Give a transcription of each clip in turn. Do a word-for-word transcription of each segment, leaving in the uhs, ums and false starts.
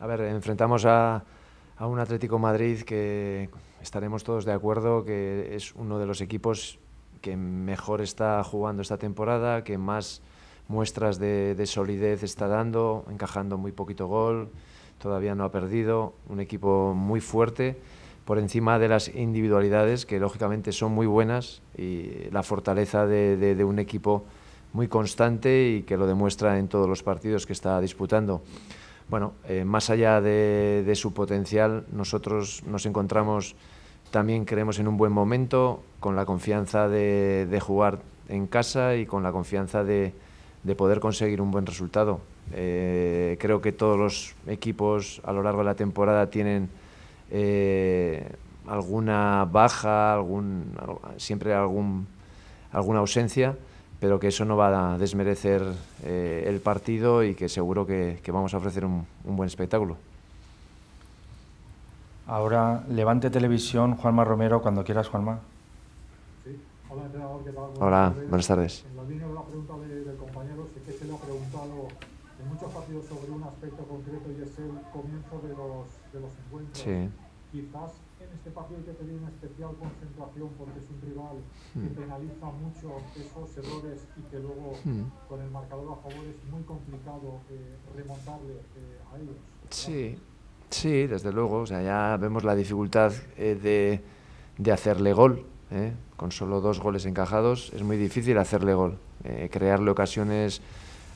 A ver, enfrentamos a, a un Atlético Madrid que estaremos todos de acuerdo que es uno de los equipos que mejor está jugando esta temporada, que más muestras de, de solidez está dando, encajando muy poquito gol, todavía no ha perdido, un equipo muy fuerte, por encima de las individualidades que lógicamente son muy buenas y la fortaleza de, de, de un equipo muy constante y que lo demuestra en todos los partidos que está disputando. Bueno, eh, más allá de, de su potencial, nosotros nos encontramos, también creemos en un buen momento, con la confianza de, de jugar en casa y con la confianza de, de poder conseguir un buen resultado. Eh, creo que todos los equipos a lo largo de la temporada tienen eh, alguna baja, algún, siempre algún, alguna ausencia, pero que eso no va a desmerecer eh, el partido y que seguro que, que vamos a ofrecer un, un buen espectáculo. Ahora, Levante Televisión, Juanma Romero, cuando quieras, Juanma. Sí. Hola, entrenador, ¿qué tal? Buenas Hola, tardes. buenas tardes. En la línea de una pregunta de, del compañero, sé que se lo ha preguntado en muchos partidos sobre un aspecto concreto y es el comienzo de los, de los encuentros. Sí. Quizás en este partido hay que tener una especial concentración porque es un rival que penaliza mucho esos errores y que luego con el marcador a favor es muy complicado eh, remontarle eh, a ellos, ¿no? Sí, sí, desde luego. O sea, ya vemos la dificultad eh, de, de hacerle gol. ¿eh? Con solo dos goles encajados es muy difícil hacerle gol. Eh, crearle ocasiones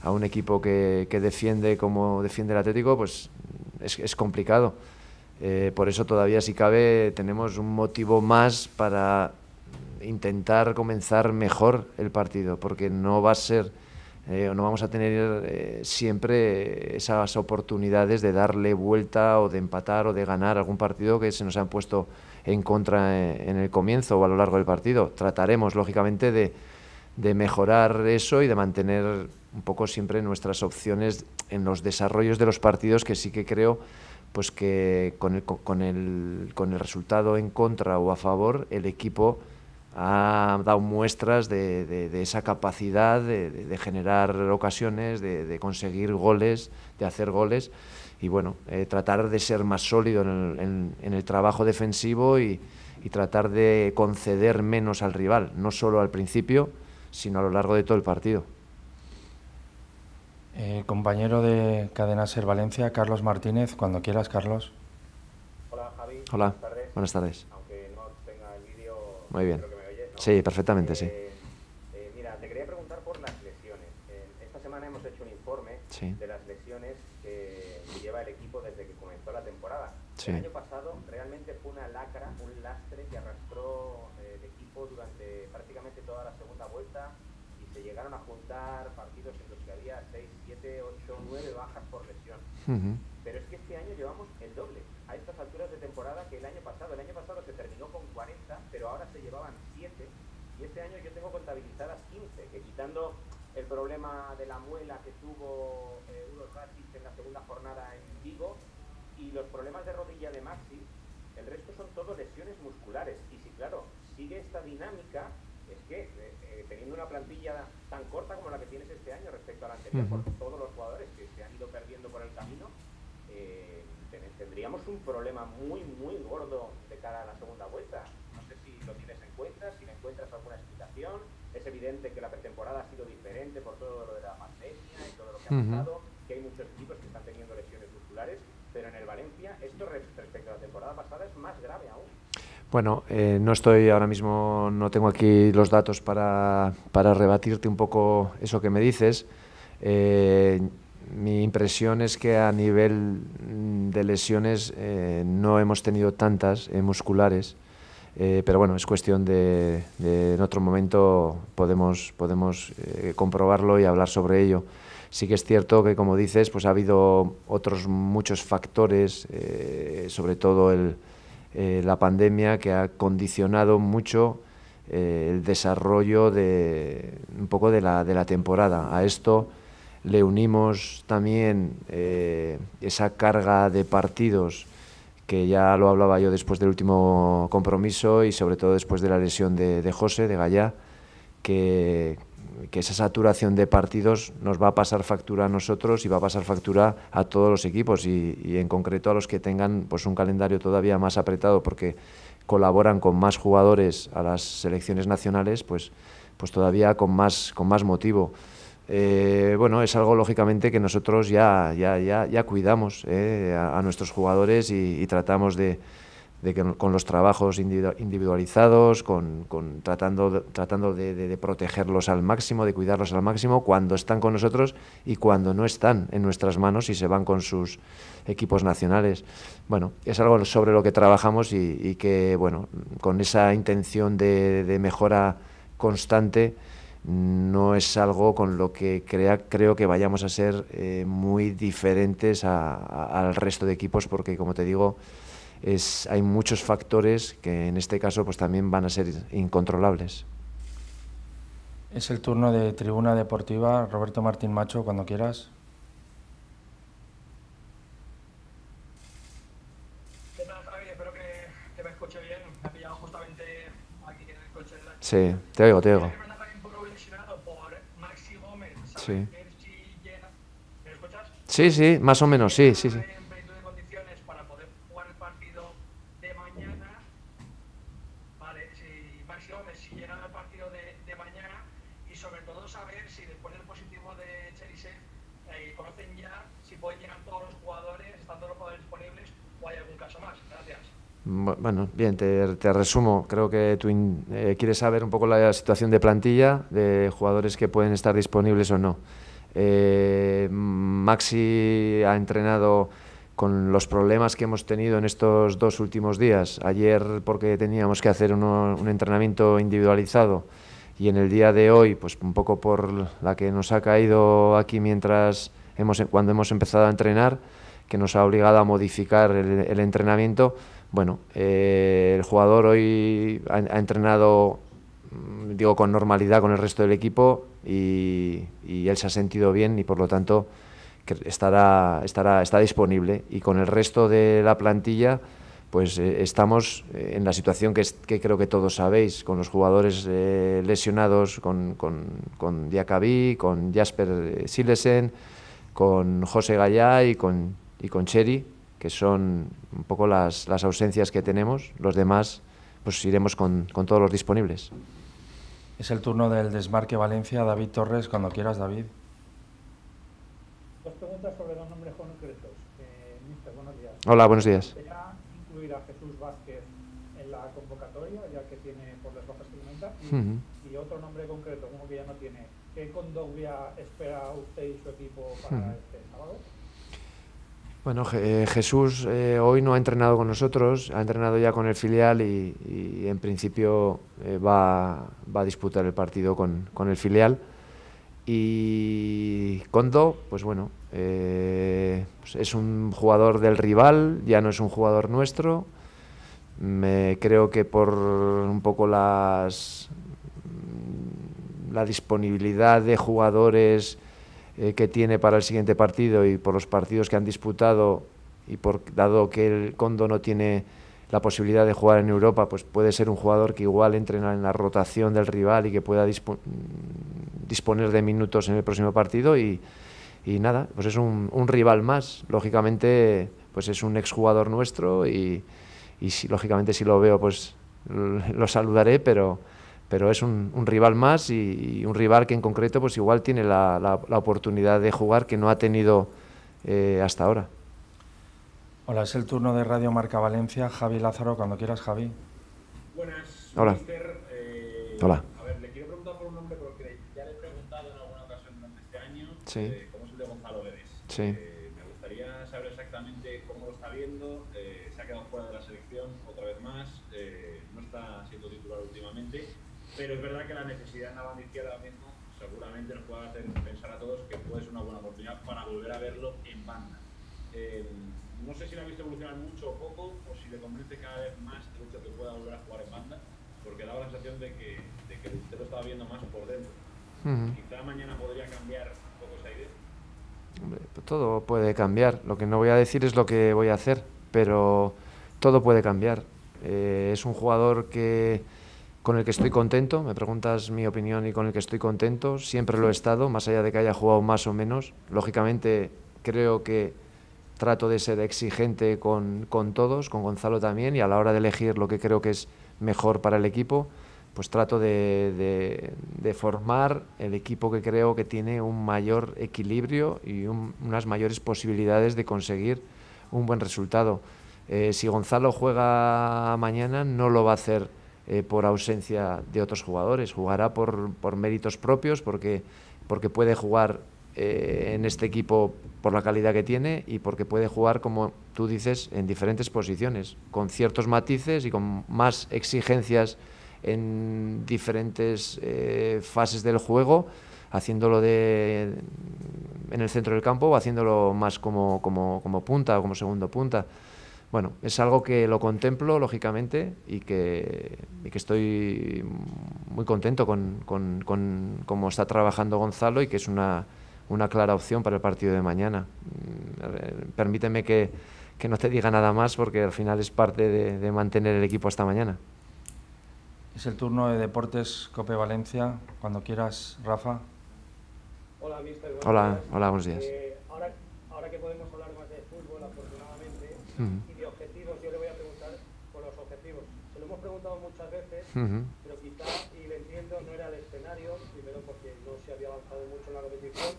a un equipo que, que defiende como defiende el Atlético, pues es, es complicado. Eh, por eso todavía, si cabe, tenemos un motivo más para intentar comenzar mejor el partido, porque no va a ser, eh, no vamos a tener eh, siempre esas oportunidades de darle vuelta o de empatar o de ganar algún partido que se nos han puesto en contra en, en el comienzo o a lo largo del partido. Trataremos, lógicamente, de, de mejorar eso y de mantener un poco siempre nuestras opciones en los desarrollos de los partidos, que sí que creo pues que con el, con, el, con el resultado en contra o a favor, el equipo ha dado muestras de, de, de esa capacidad de, de, de generar ocasiones, de, de conseguir goles, de hacer goles y bueno, eh, tratar de ser más sólido en el, en, en el trabajo defensivo y, y tratar de conceder menos al rival, no solo al principio, sino a lo largo de todo el partido. Eh, compañero de Cadena Ser Valencia, Carlos Martínez, cuando quieras, Carlos. Hola, Javi. Hola, buenas tardes. Buenas tardes. Aunque no tenga el vídeo, muy bien. Creo que me oyes, ¿no? Sí, perfectamente, eh, sí. Eh, mira, te quería preguntar por las lesiones. Eh, esta semana hemos hecho un informe sí. de las lesiones que lleva el equipo desde que comenzó la temporada. Sí. El año pasado realmente fue una lacra, un lastre que arrastró eh, el equipo durante prácticamente toda la segunda vuelta y se llegaron a juntar partidos en los que había seis, siete, ocho, nueve bajas por lesión. Uh-huh. Pero es que este año llevamos el doble a estas alturas de temporada que el año pasado. El año pasado se terminó con cuarenta, pero ahora se llevaban siete. Y este año yo tengo contabilizadas quince, que quitando el problema de la muela que tuvo eh, Hugo Guillamón en la segunda jornada en Vigo y los problemas de rodilla de Maxi, el resto son todo lesiones musculares. Y si, claro, sigue esta dinámica, es que eh, eh, teniendo una plantilla tan corta como la que tienes este año respecto a la anterior, por todos los jugadores que se han ido perdiendo por el camino, eh, tendríamos un problema muy, muy gordo de cara a la segunda vuelta. No sé si lo tienes en cuenta, si le encuentras alguna explicación. Es evidente que la pretemporada ha sido diferente por todo lo de la pandemia y todo lo que ha pasado, que hay muchos equipos que están teniendo lesiones musculares, pero en el Valencia esto respecto a la temporada pasada es más grave aún. Bueno, eh, no estoy ahora mismo, no tengo aquí los datos para, para rebatirte un poco eso que me dices. Eh, mi impresión es que a nivel de lesiones eh, no hemos tenido tantas eh, musculares, eh, pero bueno, es cuestión de, de en otro momento podemos, podemos eh, comprobarlo y hablar sobre ello. Sí que es cierto que, como dices, pues ha habido otros muchos factores, eh, sobre todo el... Eh, la pandemia, que ha condicionado mucho eh, el desarrollo de un poco de la, de la temporada. A esto le unimos también eh, esa carga de partidos que ya lo hablaba yo después del último compromiso y sobre todo después de la lesión de, de José, de Gayà, que que esa saturación de partidos nos va a pasar factura a nosotros y va a pasar factura a todos los equipos y, y en concreto a los que tengan pues un calendario todavía más apretado porque colaboran con más jugadores a las selecciones nacionales, pues, pues todavía con más, con más motivo. Eh, bueno, es algo lógicamente que nosotros ya, ya, ya, ya cuidamos eh, a, a nuestros jugadores y, y tratamos de, de que con los trabajos individualizados, con, con tratando, tratando de, de, de protegerlos al máximo, de cuidarlos al máximo cuando están con nosotros y cuando no están en nuestras manos y se van con sus equipos nacionales. Bueno, es algo sobre lo que trabajamos y, y que, bueno, con esa intención de, de mejora constante, no es algo con lo que crea, creo que vayamos a ser eh, muy diferentes a, a, al resto de equipos porque, como te digo, es, hay muchos factores que en este caso pues, también van a ser incontrolables. Es el turno de Tribuna Deportiva. Roberto Martín Macho, cuando quieras. ¿Qué tal, Javi? Espero que, que me escuche bien. Me ha pillado justamente aquí en el coche. Sí, te oigo, te oigo. Sí. ¿Me escuchas? Sí, sí, más o menos, sí, sí, sí. En plenitud de condiciones para poder jugar el partido de mañana. Vale, si Maxi Gómez, si llega al partido de, de mañana y sobre todo saber si después del positivo de Cheryshev eh, conocen ya si pueden llegar todos los jugadores, están todos los jugadores disponibles o hay algún caso más. Gracias. Bueno, bien, te, te resumo. Creo que tú eh, quieres saber un poco la situación de plantilla, de jugadores que pueden estar disponibles o no. Eh, Maxi ha entrenado con los problemas que hemos tenido en estos dos últimos días. Ayer porque teníamos que hacer uno, un entrenamiento individualizado y en el día de hoy, pues un poco por la que nos ha caído aquí mientras hemos, cuando hemos empezado a entrenar, que nos ha obligado a modificar el, el entrenamiento. Bueno, eh, el jugador hoy ha, ha entrenado, digo, con normalidad con el resto del equipo y, y él se ha sentido bien y por lo tanto que estará, estará, está disponible. Y con el resto de la plantilla, pues eh, estamos en la situación que, es, que creo que todos sabéis, con los jugadores eh, lesionados, con, con, con Diakhaby, con Jasper Cillessen, con José Gayà y con, y con Cheri, que son un poco las, las ausencias que tenemos. Los demás pues iremos con, con todos los disponibles. Es el turno del Desmarque Valencia. David Torres, cuando quieras, David. Dos preguntas sobre dos nombres concretos. Eh, mister, buenos días. Hola, buenos días. ¿Podría incluir a Jesús Vázquez en la convocatoria, ya que tiene por las bajas que comenta? Y, uh-huh. y otro nombre concreto, como que ya no tiene. ¿Qué Kondogbia espera usted y su equipo para uh-huh. este sábado? Bueno, eh, Jesús eh, hoy no ha entrenado con nosotros, ha entrenado ya con el filial y, y en principio eh, va, va a disputar el partido con, con el filial. Y Kondo, pues bueno, eh, pues es un jugador del rival, ya no es un jugador nuestro. Me creo que por un poco las, la disponibilidad de jugadores que tiene para el siguiente partido y por los partidos que han disputado y por dado que el Kondo no tiene la posibilidad de jugar en Europa, pues puede ser un jugador que igual entre en la rotación del rival y que pueda dispo disponer de minutos en el próximo partido y, y nada, pues es un, un rival más. Lógicamente pues es un exjugador nuestro y, y si, lógicamente si lo veo pues lo saludaré, pero pero es un, un rival más y, y un rival que en concreto pues igual tiene la, la, la oportunidad de jugar que no ha tenido eh, hasta ahora. Hola, es el turno de Radio Marca Valencia. Javi Lázaro, cuando quieras, Javi. Buenas, hola. Mister, eh, Hola. A ver, le quiero preguntar por un nombre porque ya le he preguntado en alguna ocasión durante este año, sí. eh, cómo es el de Gonzalo Vélez. Sí. Eh, me gustaría saber exactamente cómo lo está viendo, eh, se ha quedado fuera de la selección otra vez más, eh, no está siendo titular últimamente. Pero es verdad que la necesidad en la banda izquierda ahora mismo seguramente nos pueda hacer pensar a todos que puede ser una buena oportunidad para volver a verlo en banda. Eh, no sé si lo ha visto evolucionar mucho o poco, o si le convence cada vez más el hecho de que pueda volver a jugar en banda, porque daba la sensación de que, de que usted lo estaba viendo más por dentro. Uh-huh. Quizá mañana podría cambiar un poco esa idea. Hombre, todo puede cambiar. Lo que no voy a decir es lo que voy a hacer, pero todo puede cambiar. Eh, es un jugador que... con el que estoy contento. Me preguntas mi opinión y con el que estoy contento. Siempre lo he estado, más allá de que haya jugado más o menos. Lógicamente creo que trato de ser exigente con, con todos, con Gonzalo también, y a la hora de elegir lo que creo que es mejor para el equipo, pues trato de, de, de formar el equipo que creo que tiene un mayor equilibrio y un, unas mayores posibilidades de conseguir un buen resultado. Eh, si Gonzalo juega mañana, no lo va a hacer eh, por ausencia de otros jugadores, jugará por, por méritos propios, porque, porque puede jugar eh, en este equipo por la calidad que tiene y porque puede jugar, como tú dices, en diferentes posiciones, con ciertos matices y con más exigencias en diferentes eh, fases del juego, haciéndolo de, en el centro del campo o haciéndolo más como, como, como punta o como segundo punta. Bueno, es algo que lo contemplo, lógicamente, y que, y que estoy muy contento con, con, con cómo está trabajando Gonzalo y que es una, una clara opción para el partido de mañana. Permíteme que, que no te diga nada más, porque al final es parte de, de mantener el equipo hasta mañana. Es el turno de Deportes-Cope Valencia. Cuando quieras, Rafa. Hola, mister. Buenos hola, días. hola, buenos días. Eh, ahora, ahora que podemos hablar más de fútbol, afortunadamente, uh-huh. y de objetivos, yo le voy a preguntar por los objetivos. Se lo hemos preguntado muchas veces, uh-huh. pero quizá, y lo entiendo, no era el escenario. Primero, porque no se había avanzado mucho en la competición.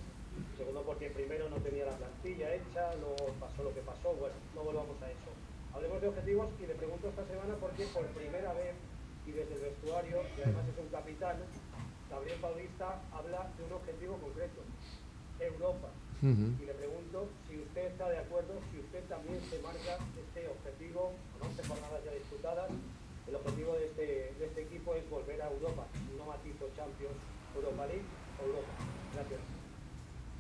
Segundo, porque primero no tenía la plantilla hecha, luego pasó lo que pasó. Bueno, no volvamos a eso. Hablemos de objetivos y le pregunto esta semana porque por primera vez, y desde el vestuario, y además es un capitán, Gabriel Paulista habla de un objetivo concreto, Europa. Uh-huh. Y le pregunto si usted está de acuerdo, si usted también se marca este objetivo, con once jornadas ya disputadas, el objetivo de este, de este equipo es volver a Europa, no matizo Champions, Europa League, Europa. Gracias.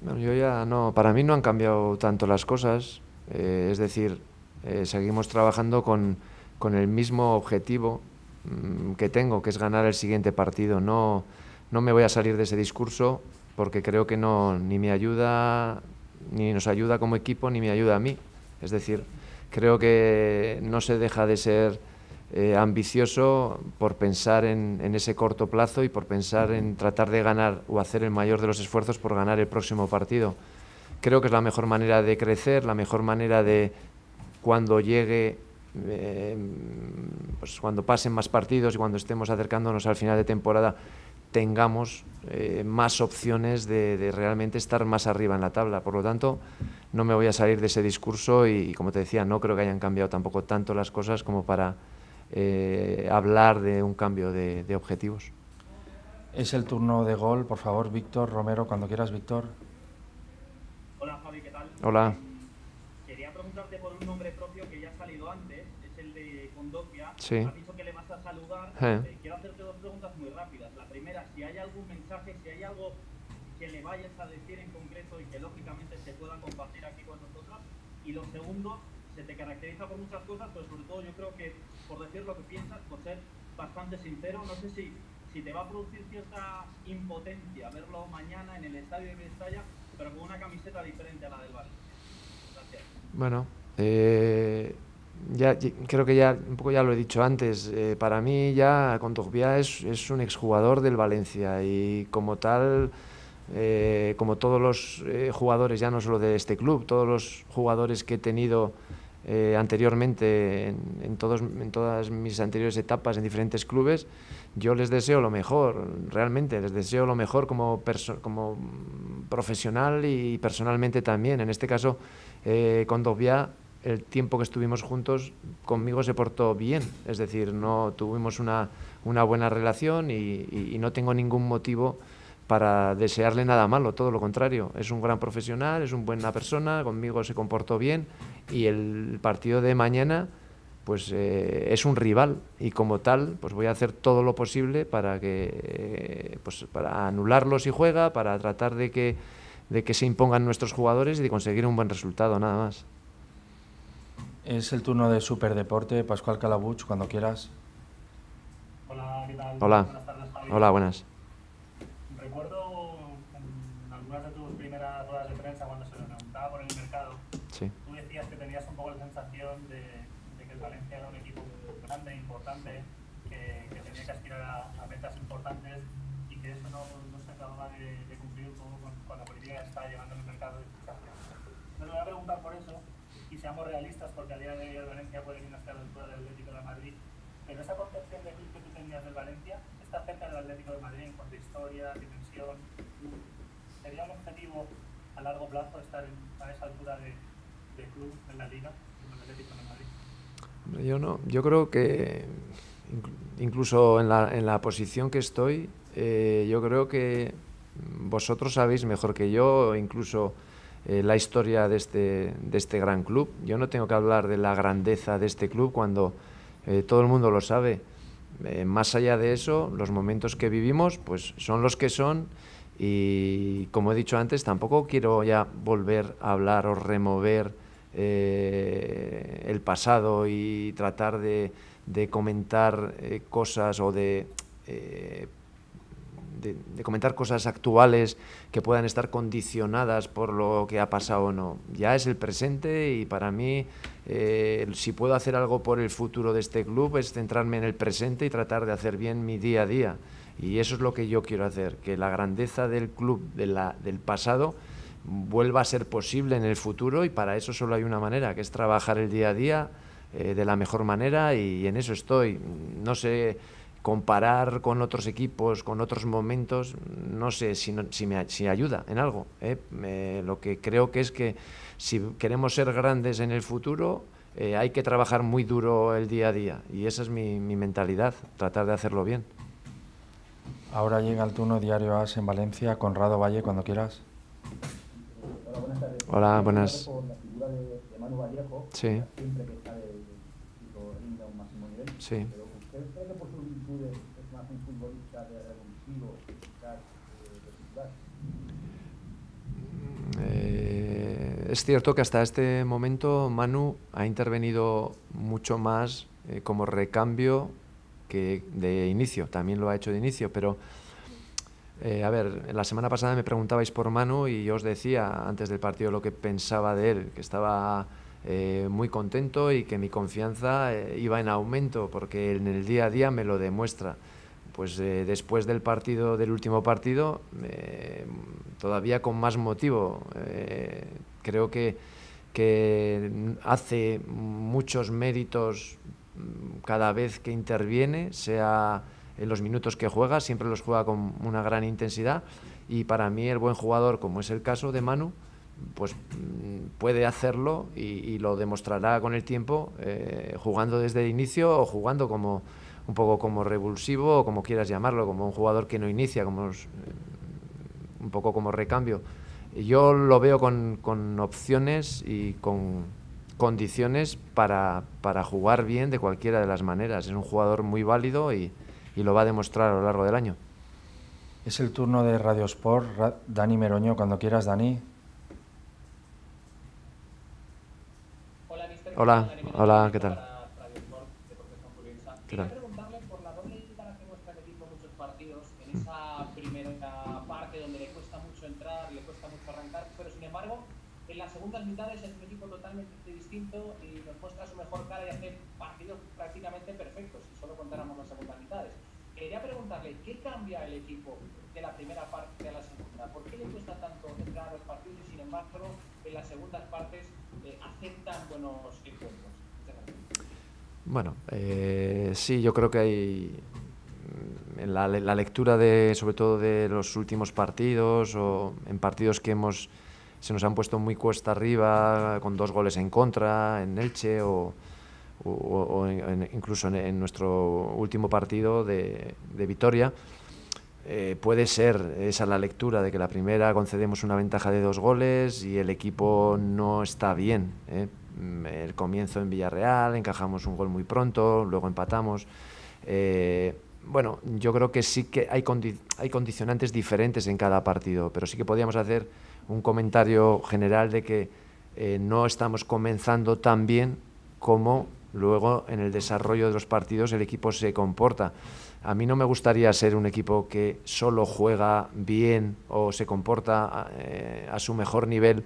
Bueno, yo ya no, para mí no han cambiado tanto las cosas, eh, es decir, eh, seguimos trabajando con, con el mismo objetivo que tengo, que es ganar el siguiente partido. No, no me voy a salir de ese discurso porque creo que no, ni me ayuda, ni nos ayuda como equipo, ni me ayuda a mí. Es decir, creo que no se deja de ser eh, ambicioso por pensar en, en ese corto plazo y por pensar en tratar de ganar o hacer el mayor de los esfuerzos por ganar el próximo partido. Creo que es la mejor manera de crecer, la mejor manera de, cuando llegue, Eh, pues cuando pasen más partidos y cuando estemos acercándonos al final de temporada, tengamos eh, más opciones de, de realmente estar más arriba en la tabla. Por lo tanto, no me voy a salir de ese discurso y, y como te decía, no creo que hayan cambiado tampoco tanto las cosas como para eh, hablar de un cambio de, de objetivos. Es el turno de Gol, por favor, Víctor Romero, cuando quieras, Víctor. Hola, Javi, ¿qué tal? Hola. Quería preguntarte por un nombre propio que ya ha salido antes, es el de Kondogbia. Sí. Has dicho que le vas a saludar. Eh. Eh, quiero hacerte dos preguntas muy rápidas. La primera, si hay algún mensaje, si hay algo que le vayas a decir en concreto y que lógicamente se pueda compartir aquí con nosotros. Y lo segundo, se te caracteriza por muchas cosas, pero sobre todo yo creo que por decir lo que piensas, por ser bastante sincero, no sé si, si te va a producir cierta impotencia verlo mañana en el estadio de Mestalla, pero con una camiseta diferente a la del Valencia. Bueno, eh, ya, creo que ya un poco ya lo he dicho antes. Eh, para mí ya Kondogbia es, es un exjugador del Valencia y como tal, eh, como todos los eh, jugadores, ya no solo de este club, todos los jugadores que he tenido eh, anteriormente en, en, todos, en todas mis anteriores etapas en diferentes clubes, yo les deseo lo mejor, realmente les deseo lo mejor como, perso como profesional y personalmente también. En este caso, Eh, Kondogbia, el tiempo que estuvimos juntos, conmigo se portó bien, es decir, no tuvimos una, una buena relación y, y, y no tengo ningún motivo para desearle nada malo, todo lo contrario. Es un gran profesional, es una buena persona, conmigo se comportó bien y el partido de mañana pues eh, es un rival y como tal pues voy a hacer todo lo posible para, que, eh, pues para anularlo si juega, para tratar de que de que se impongan nuestros jugadores y de conseguir un buen resultado, nada más. Es el turno de Superdeporte, Pascual Calabuch, cuando quieras. Hola, ¿qué tal? Hola. Buenas tardes, Javi. Hola, buenas. Recuerdo en algunas de tus primeras ruedas de prensa, cuando se lo preguntaba por el mercado, sí, tú decías que tenías un poco la sensación de, de que el Valencia era un equipo grande, importante, que, que tenía que aspirar a, a metas importantes y que eso no, no se acababa de, de cumplir un poco con, con la política que está llevando en el mercado de fichajes. Entonces voy a preguntar por eso y seamos realistas, porque al día de hoy el Valencia puede ir hasta la altura del Atlético de Madrid, pero esa concepción de club que tú tenías del Valencia está cerca del Atlético de Madrid en cuanto a historia, dimensión. ¿Sería un objetivo a largo plazo estar en, a esa altura de, de club en la liga como el Atlético de Madrid? Yo no, yo creo que incluso en la, en la posición que estoy, eh, yo creo que vosotros sabéis mejor que yo incluso eh, la historia de este, de este gran club. Yo no tengo que hablar de la grandeza de este club cuando eh, todo el mundo lo sabe. Eh, más allá de eso, los momentos que vivimos pues son los que son y, como he dicho antes, tampoco quiero ya volver a hablar o remover Eh, el pasado y tratar de, de comentar eh, cosas o de, eh, de, de comentar cosas actuales que puedan estar condicionadas por lo que ha pasado o no. Ya es el presente y para mí, eh, si puedo hacer algo por el futuro de este club, es centrarme en el presente y tratar de hacer bien mi día a día. Y eso es lo que yo quiero hacer, que la grandeza del club de la, del pasado vuelva a ser posible en el futuro, y para eso solo hay una manera, que es trabajar el día a día eh, de la mejor manera, y en eso estoy. No sé, comparar con otros equipos, con otros momentos, no sé si, no, si, me, si ayuda en algo. ¿eh? Eh, lo que creo que es que si queremos ser grandes en el futuro, eh, hay que trabajar muy duro el día a día, y esa es mi, mi mentalidad, tratar de hacerlo bien. Ahora llega el turno Diario As en Valencia, Conrado Valle, cuando quieras. Hola, buenas. Por la figura de, de Manu Vallejo, sí. Siempre que sale rinda a un máximo nivel. Sí. Pero ¿usted cree que por sus virtudes es más un futbolista de revulsivo, eficaz, de titular? Es cierto que hasta este momento Manu ha intervenido mucho más eh, como recambio que de inicio. También lo ha hecho de inicio, pero Eh, a ver, la semana pasada me preguntabais por Manu y yo os decía antes del partido lo que pensaba de él, que estaba eh, muy contento y que mi confianza eh, iba en aumento, porque en el día a día me lo demuestra. Pues eh, después del partido, del último partido, eh, todavía con más motivo. Eh, creo que, que hace muchos méritos cada vez que interviene, sea en los minutos que juega, siempre los juega con una gran intensidad, y para mí el buen jugador, como es el caso de Manu, pues puede hacerlo y, y lo demostrará con el tiempo, eh, jugando desde el inicio o jugando como un poco como revulsivo, o como quieras llamarlo, como un jugador que no inicia, como eh, un poco como recambio. Yo lo veo con, con opciones y con condiciones para, para jugar bien de cualquiera de las maneras. Es un jugador muy válido y y lo va a demostrar a lo largo del año. Es el turno de Radio Sport, Dani Meroño, cuando quieras, Dani. Hola, mister. Hola, hola, ¿qué tal? Radio Sport, Deportes-Cope. Quería preguntarle por la doble dificultad que muestra el equipo en muchos partidos, en esa primera parte donde le cuesta mucho entrar, le cuesta mucho arrancar, pero sin embargo, en las segundas mitades es un equipo totalmente distinto y nos muestra su mejor cara y hace partidos prácticamente perfectos, si solo contáramos las segundas mitades. Quería preguntarle, ¿qué cambia el equipo de la primera parte a la segunda? ¿Por qué le cuesta tanto entrar a los partidos y sin embargo en las segundas partes eh, aceptan buenos encuentros? Bueno, eh, sí, yo creo que hay en la, la lectura de, sobre todo de los últimos partidos o en partidos que hemos se nos han puesto muy cuesta arriba, con dos goles en contra, en Elche o, o, o en, incluso en, en nuestro último partido de, de Vitoria. Eh, puede ser esa la lectura, de que la primera concedemos una ventaja de dos goles y el equipo no está bien. ¿eh? El comienzo en Villarreal, encajamos un gol muy pronto, luego empatamos. Eh, bueno, yo creo que sí que hay, condi- hay condicionantes diferentes en cada partido, pero sí que podíamos hacer un comentario general de que eh, no estamos comenzando tan bien como luego en el desarrollo de los partidos el equipo se comporta. A mí no me gustaría ser un equipo que solo juega bien o se comporta eh, a su mejor nivel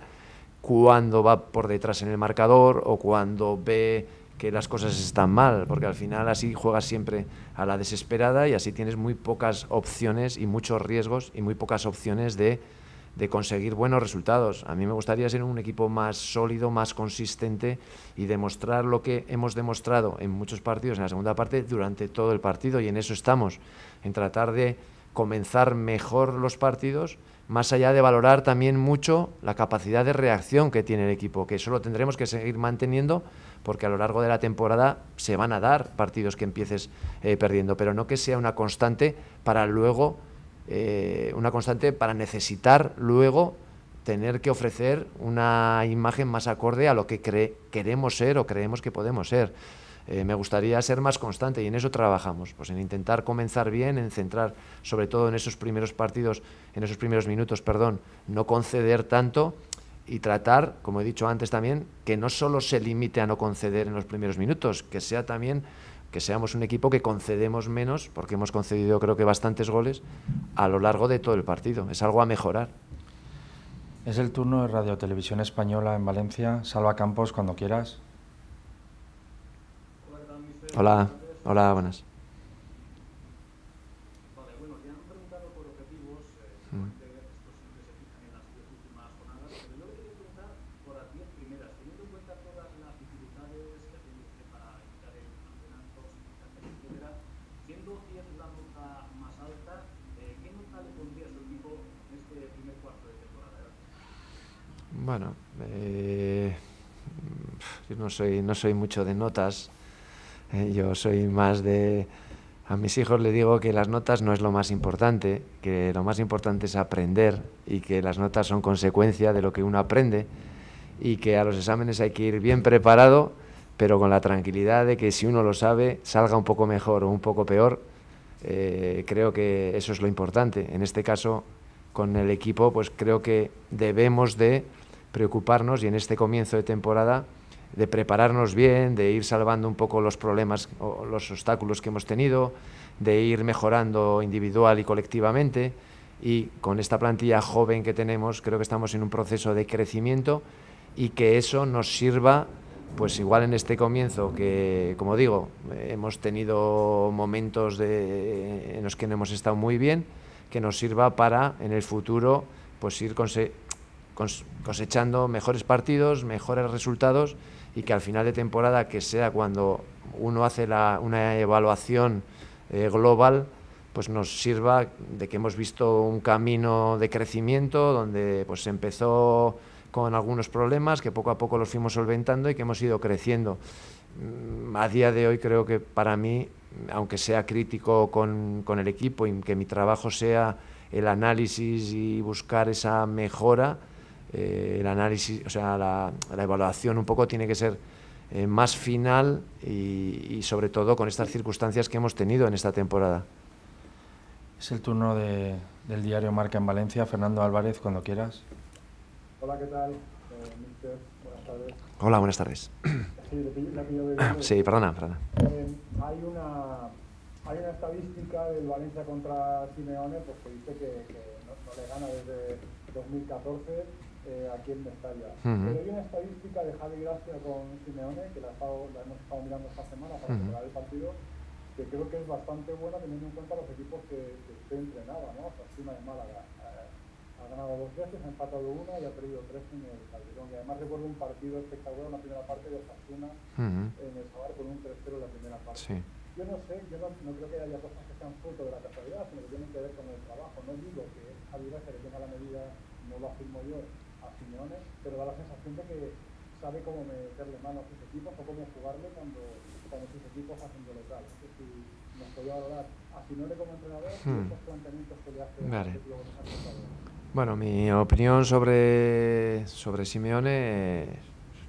cuando va por detrás en el marcador o cuando ve que las cosas están mal, porque al final así juegas siempre a la desesperada y así tienes muy pocas opciones y muchos riesgos y muy pocas opciones de, de conseguir buenos resultados. A mí me gustaría ser un equipo más sólido, más consistente y demostrar lo que hemos demostrado en muchos partidos, en la segunda parte, durante todo el partido, y en eso estamos, en tratar de comenzar mejor los partidos, más allá de valorar también mucho la capacidad de reacción que tiene el equipo, que eso lo tendremos que seguir manteniendo, porque a lo largo de la temporada se van a dar partidos que empieces eh, perdiendo, pero no que sea una constante para luego, eh, una constante para necesitar luego tener que ofrecer una imagen más acorde a lo que cre- queremos ser o creemos que podemos ser. Eh, me gustaría ser más constante y en eso trabajamos, pues en intentar comenzar bien, en centrar sobre todo en esos primeros partidos, en esos primeros minutos, perdón, no conceder tanto y tratar, como he dicho antes también, que no solo se limite a no conceder en los primeros minutos, que sea también que seamos un equipo que concedemos menos, porque hemos concedido creo que bastantes goles a lo largo de todo el partido. Es algo a mejorar. Es el turno de Radio Televisión Española en Valencia. Salva Campos, cuando quieras. Hola, hola, buenas. Vale, bueno, ya han preguntado por objetivos, eh, estos que se fijan en las diez últimas jornadas, pero yo quería preguntar por las diez primeras, teniendo en cuenta todas las dificultades que tenéis para evitar el campeonato, etcétera, siendo diez la nota más alta, eh, ¿qué nota le pondría a su equipo en este primer cuarto de temporada? Bueno, eh, yo no soy, no soy mucho de notas. Yo soy más de... A mis hijos les digo que las notas no es lo más importante, que lo más importante es aprender y que las notas son consecuencia de lo que uno aprende y que a los exámenes hay que ir bien preparado, pero con la tranquilidad de que si uno lo sabe, salga un poco mejor o un poco peor. Eh, creo que eso es lo importante. En este caso, con el equipo, pues creo que debemos de preocuparnos y en este comienzo de temporada de prepararnos bien, de ir salvando un poco los problemas o los obstáculos que hemos tenido, de ir mejorando individual y colectivamente, y con esta plantilla joven que tenemos creo que estamos en un proceso de crecimiento y que eso nos sirva, pues igual en este comienzo que, como digo, hemos tenido momentos de, en los que no hemos estado muy bien, que nos sirva para en el futuro pues ir cosechando mejores partidos, mejores resultados, y que al final de temporada, que sea cuando uno hace la, una evaluación eh, global, pues nos sirva de que hemos visto un camino de crecimiento donde pues se empezó con algunos problemas que poco a poco los fuimos solventando y que hemos ido creciendo. A día de hoy creo que para mí, aunque sea crítico con, con el equipo y que mi trabajo sea el análisis y buscar esa mejora, Eh, el análisis, o sea, la, la evaluación un poco tiene que ser eh, más final y, y sobre todo con estas circunstancias que hemos tenido en esta temporada. Es el turno de, del diario Marca en Valencia. Fernando Álvarez, cuando quieras. Hola, ¿qué tal? Eh, Mister, buenas tardes. Hola, buenas tardes. Sí, le pillo, le pillo de... sí perdona. perdona. Eh, hay, una, hay una estadística del Valencia contra Simeone, pues que dice que, que no, no le gana desde dos mil catorce. Eh, aquí en Mestalla. Uh-huh. Pero hay una estadística de Javi Gracia con Simeone, que la, estado, la hemos estado mirando esta semana para preparar uh-huh. el partido, que creo que es bastante buena teniendo en cuenta los equipos que, que usted entrenaba, ¿no? O sea, encima de Málaga. Eh, ha ganado dos veces, ha empatado una y ha perdido tres en el Calderón. Y además recuerdo un partido espectacular en la primera parte de Osasuna uh-huh. en el Sabar con un tres cero en la primera parte. Sí. Yo no sé, yo no, no creo que haya cosas que sean fruto de la casualidad, sino que tienen que ver con el trabajo. No digo que Javi Gracia le tenga la medida, no lo afirmo yo, a Simeone, pero da la sensación de que sabe cómo meterle mano a sus equipos o cómo jugarle cuando, cuando sus equipos hacen de local. Es decir, nos podía valorar a Simeone como entrenador hmm. y estos planteamientos que le hace vale. el equipo. Bueno, mi opinión sobre, sobre Simeone, eh,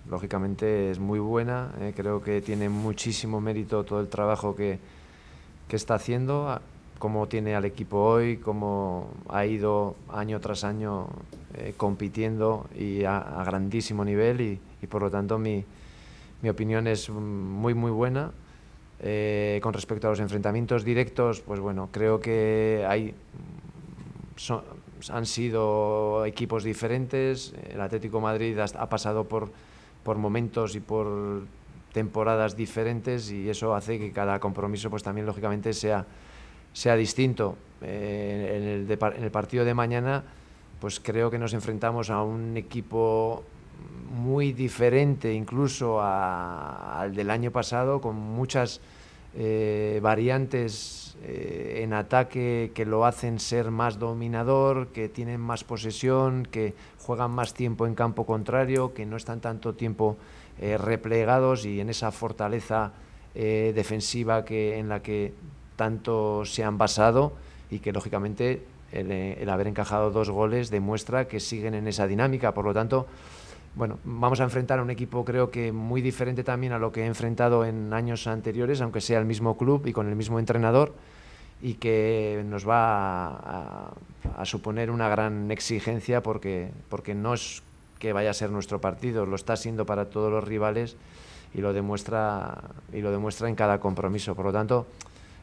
lógicamente es muy buena. Eh, creo que tiene muchísimo mérito todo el trabajo que, que está haciendo, cómo tiene al equipo hoy, cómo ha ido año tras año eh, compitiendo y a, a grandísimo nivel y, y por lo tanto mi, mi opinión es muy muy buena. Eh, con respecto a los enfrentamientos directos, pues bueno, creo que hay, son, han sido equipos diferentes. El Atlético Madrid ha, ha pasado por, por momentos y por temporadas diferentes y eso hace que cada compromiso pues también lógicamente sea, sea distinto. Eh, en, el de, en el partido de mañana pues creo que nos enfrentamos a un equipo muy diferente incluso a, al del año pasado, con muchas eh, variantes eh, en ataque que lo hacen ser más dominador, que tienen más posesión, que juegan más tiempo en campo contrario, que no están tanto tiempo eh, replegados y en esa fortaleza eh, defensiva que, en la que tanto se han basado y que lógicamente el, el haber encajado dos goles demuestra que siguen en esa dinámica. Por lo tanto, bueno, vamos a enfrentar a un equipo creo que muy diferente también a lo que he enfrentado en años anteriores, aunque sea el mismo club y con el mismo entrenador, y que nos va a, a, a suponer una gran exigencia porque, porque no es que vaya a ser nuestro partido, lo está siendo para todos los rivales y lo demuestra, y lo demuestra en cada compromiso. Por lo tanto,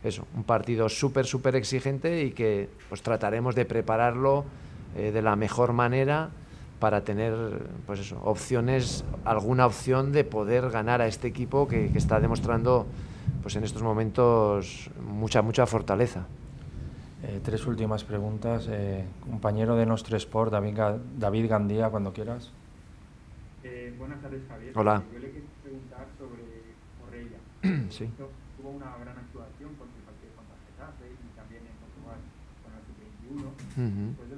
eso, un partido súper, súper exigente y que pues, trataremos de prepararlo eh, de la mejor manera para tener pues eso, opciones, alguna opción de poder ganar a este equipo que, que está demostrando pues en estos momentos mucha, mucha fortaleza. Eh, tres últimas preguntas. Eh, compañero de Nostre Sport, David, David Gandía, cuando quieras. Eh, buenas tardes, Javier. Hola. Yo le quería preguntar sobre Correia. Sí. Tuvo una gran actuación porque partió contra Getafe y también en Portugal con el sub veintiuno. Uh-huh. Después de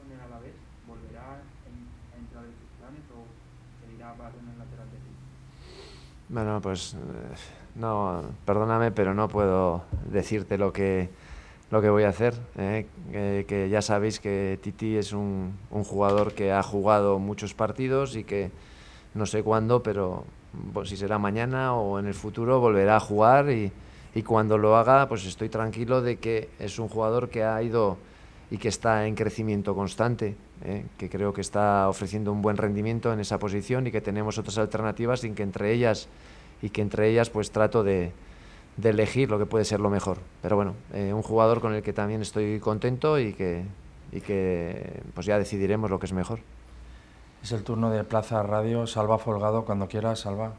con el Alavés, ¿volverá a entrar en sus planes o seguirá en el lateral de ti? Bueno, pues no, perdóname, pero no puedo decirte lo que, lo que voy a hacer. ¿eh? Que, que ya sabéis que Titi es un, un jugador que ha jugado muchos partidos y que no sé cuándo, pero si será mañana o en el futuro volverá a jugar y, y cuando lo haga pues estoy tranquilo de que es un jugador que ha ido y que está en crecimiento constante, ¿eh? que creo que está ofreciendo un buen rendimiento en esa posición y que tenemos otras alternativas y que entre ellas, y que entre ellas pues trato de, de elegir lo que puede ser lo mejor. Pero bueno, eh, un jugador con el que también estoy contento y que, y que pues ya decidiremos lo que es mejor. Es el turno de Plaza Radio. Salva Folgado, cuando quieras, Salva.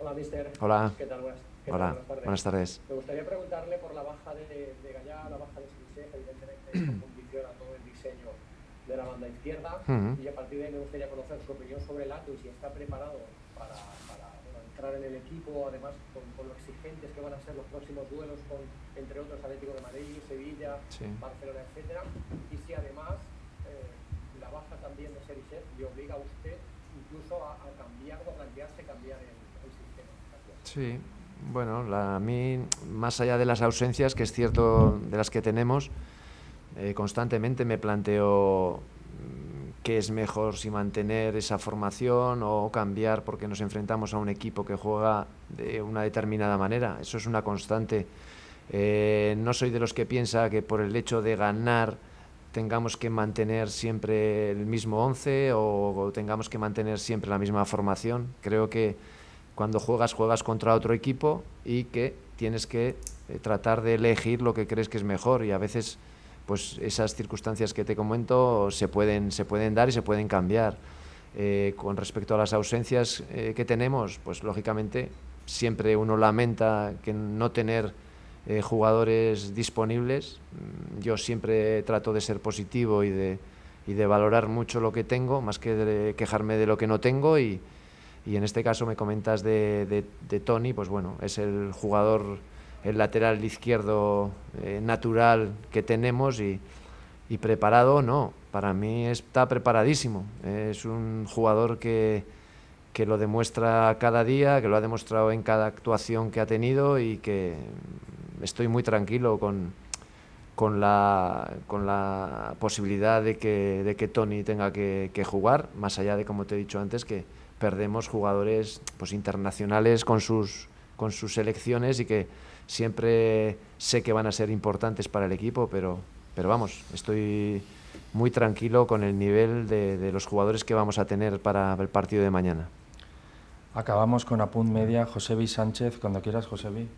Hola, mister. Hola. ¿Qué tal? Buenas, ¿qué Hola. tal? Buenas tardes. Buenas tardes. Me gustaría preguntarle por la baja de, de Gayà, la baja de Cheryshev, evidentemente esto condiciona todo el diseño de la banda izquierda. Uh-huh. Y a partir de ahí me gustaría conocer su opinión sobre el Atu, si está preparado para, para bueno, entrar en el equipo, además con, con lo exigentes que van a ser los próximos duelos con, entre otros, Atlético de Madrid, Sevilla, sí. Barcelona, etcétera. Y si además baja también de Cheryshev y obliga a usted incluso a, a cambiar o a plantearse cambiar el, el sistema. Sí, bueno, la, a mí, más allá de las ausencias, que es cierto, de las que tenemos, eh, constantemente me planteo qué es mejor, si mantener esa formación o cambiar porque nos enfrentamos a un equipo que juega de una determinada manera. Eso es una constante. Eh, no soy de los que piensa que por el hecho de ganar tengamos que mantener siempre el mismo once o, o tengamos que mantener siempre la misma formación. Creo que cuando juegas, juegas contra otro equipo y que tienes que eh, tratar de elegir lo que crees que es mejor y a veces pues esas circunstancias que te comento se pueden, se pueden dar y se pueden cambiar. Eh, con respecto a las ausencias eh, que tenemos, pues lógicamente siempre uno lamenta que no tener Eh, jugadores disponibles. Yo siempre trato de ser positivo y de, y de valorar mucho lo que tengo, más que de quejarme de lo que no tengo, y, y en este caso me comentas de, de, de Toni, pues bueno, es el jugador, el lateral izquierdo eh, natural que tenemos y, y preparado, no, para mí está preparadísimo, es un jugador que que lo demuestra cada día, que lo ha demostrado en cada actuación que ha tenido y que estoy muy tranquilo con, con, la, con la posibilidad de que, de que Toni tenga que, que jugar, más allá de, como te he dicho antes, que perdemos jugadores pues, internacionales con sus, con sus selecciones y que siempre sé que van a ser importantes para el equipo, pero, pero vamos, estoy muy tranquilo con el nivel de, de los jugadores que vamos a tener para el partido de mañana. Acabamos con Apunt Media. Josebi Sánchez, cuando quieras, Josebi.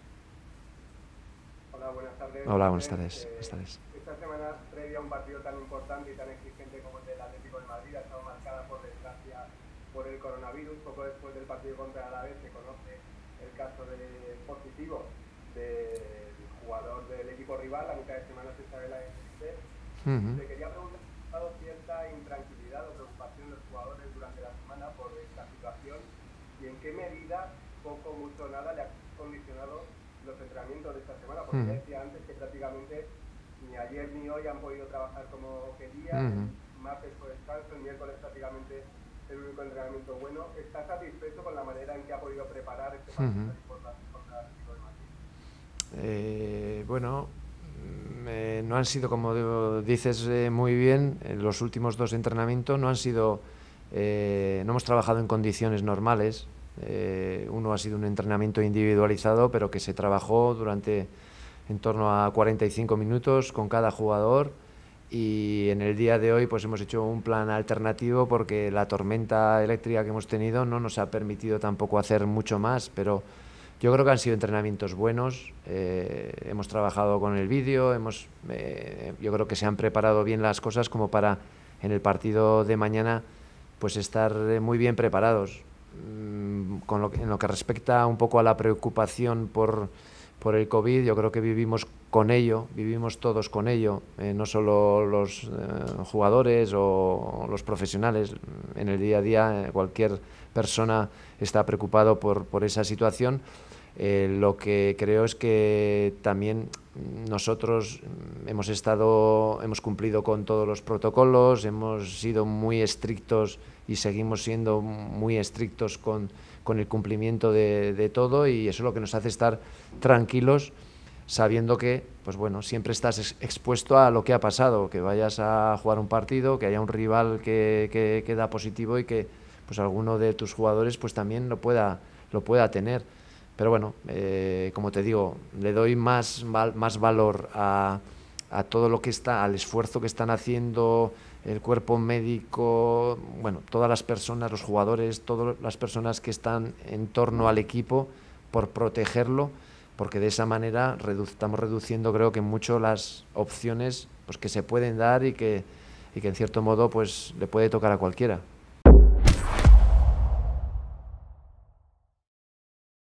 Hola, buenas tardes. Hola, buenas tardes. Eh, buenas tardes. Esta semana previa a un partido tan importante y tan exigente como el del Atlético de Madrid ha estado marcada por desgracia por el coronavirus. Poco de después del partido contra el Alavés, se conoce el caso de positivo del jugador del equipo rival. A mitad de semana se sabe la S S C. Uh-huh. Le quería preguntar si ha habido cierta intranquilidad o preocupación de los jugadores durante la semana por esta situación y en qué medida, poco, mucho, nada, le ha condicionado los entrenamientos de esta semana, porque uh-huh. decía antes que prácticamente ni ayer ni hoy han podido trabajar como querían. Uh-huh. Martes por descanso, el miércoles prácticamente el único entrenamiento bueno. ¿Está satisfecho con la manera en que ha podido preparar este partido uh-huh. importante contra el equipo de Madrid? Eh, bueno, eh, no han sido, como dices eh, muy bien, en los últimos dos entrenamientos no han sido, eh, no hemos trabajado en condiciones normales. Eh, uno ha sido un entrenamiento individualizado, pero que se trabajó durante en torno a cuarenta y cinco minutos con cada jugador, y en el día de hoy pues hemos hecho un plan alternativo porque la tormenta eléctrica que hemos tenido no nos ha permitido tampoco hacer mucho más, pero yo creo que han sido entrenamientos buenos. Eh, hemos trabajado con el vídeo, hemos, eh, yo creo que se han preparado bien las cosas como para en el partido de mañana pues estar muy bien preparados. Con lo que, en lo que respecta un poco a la preocupación por, por el COVID, yo creo que vivimos con ello, vivimos todos con ello, eh, no solo los eh, jugadores o los profesionales. En el día a día cualquier persona está preocupado por, por esa situación. Eh, lo que creo es que también nosotros hemos estado, hemos cumplido con todos los protocolos, hemos sido muy estrictos y seguimos siendo muy estrictos con, con el cumplimiento de, de todo, y eso es lo que nos hace estar tranquilos, sabiendo que pues bueno, siempre estás expuesto a lo que ha pasado, que vayas a jugar un partido, que haya un rival que, que, que da positivo y que pues alguno de tus jugadores pues también lo pueda, lo pueda tener. Pero bueno, eh, como te digo, le doy más, más valor a, a todo lo que está, al esfuerzo que están haciendo el cuerpo médico, bueno, todas las personas, los jugadores, todas las personas que están en torno al equipo por protegerlo, porque de esa manera redu- estamos reduciendo, creo que mucho, las opciones pues, que se pueden dar y que, y que en cierto modo pues, le puede tocar a cualquiera.